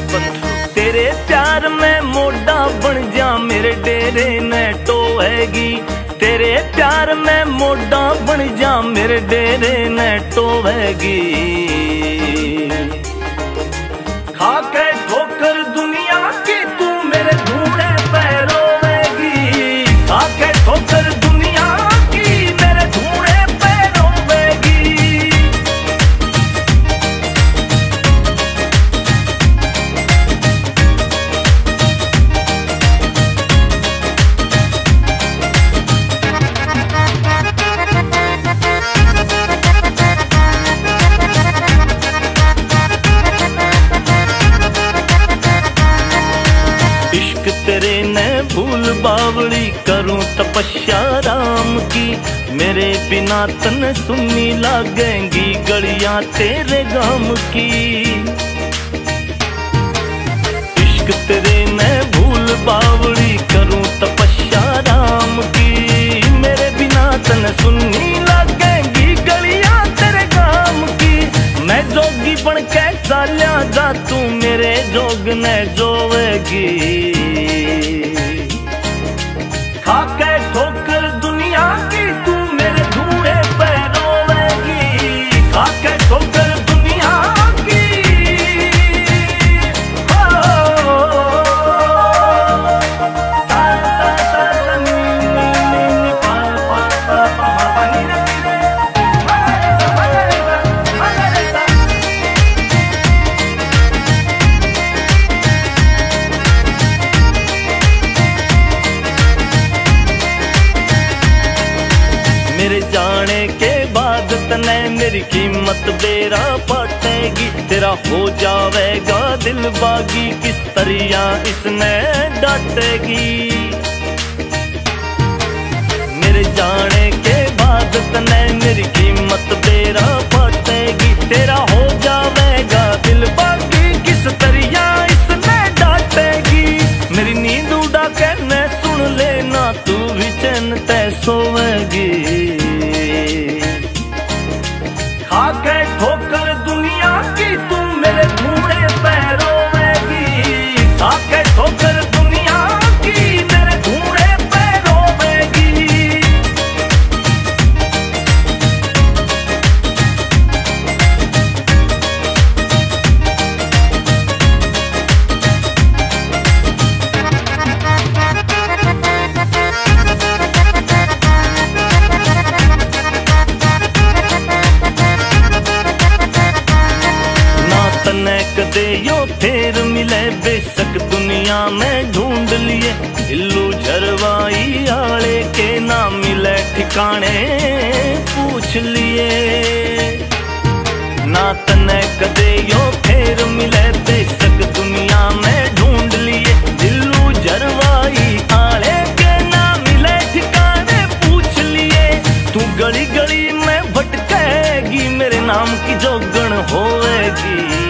बचपन तेरे प्यार में मोड़ा बन जा मेरे डेरे न टोएगी, तेरे प्यार में मोड़ा बन जा मेरे डेरे न टोएगी। खाके ठोकर दुनिया की तू मेरे घूड़े पे रोएगी, खाके ठोकर दुनिया की मेरे घूड़े पे रोएगी। इश्क तेरे न भूल बावड़ी करूं तपस्या राम की, मेरे बिना तन सुननी लागेंगी गलियां तेरे गाम की। इश्क तेरे न भूल बावड़ी करूं तपस्या राम की, मेरे बिना तन सुननी लागेंगी गलियां तेरे गाम की। मैं जोगी बन के चाल्या जा तू मेरे जोग न जोवेगी, खाके ठोकर दुनिया की तू मेरे धूड़े पे रोएगी, खाके ठोकर दुनिया की। मेरे जाने के बाद तने मेरी कीमत बेरा पाटेगी, तेरा हो जावेगा दिल बागी किस तरिया इसने डांटेगी। मेरे जाने के बाद तने मेरी कीमत बेरा पाटेगी, तेरा हो जावेगा दिल बागी किस तरिया इसने डांटेगी। मेरी नींद उड़ा के मैं सुन लेना तू भी चैन ते सोएगी, खाके ठोकर दुनिया की तू मेरे घूड़े पे रोएगी, खाके ठोकर दुनिया की मेरे घूड़े पे रोएगी। तने कदे यो फेर मिले बेशक दुनिया में ढूंढ लिए, ढिल्लू झरवाई आले के ना मिले ठिकाने पूछ लिए। ना तने कदे यो फेर मिले बेशक दुनिया में ढूंढ लिए, ढिल्लू झरवाई आले के ना मिले ठिकाने पूछ लिए। तू गली गली में भटकेगी मेरे नाम की जोगण होएगी।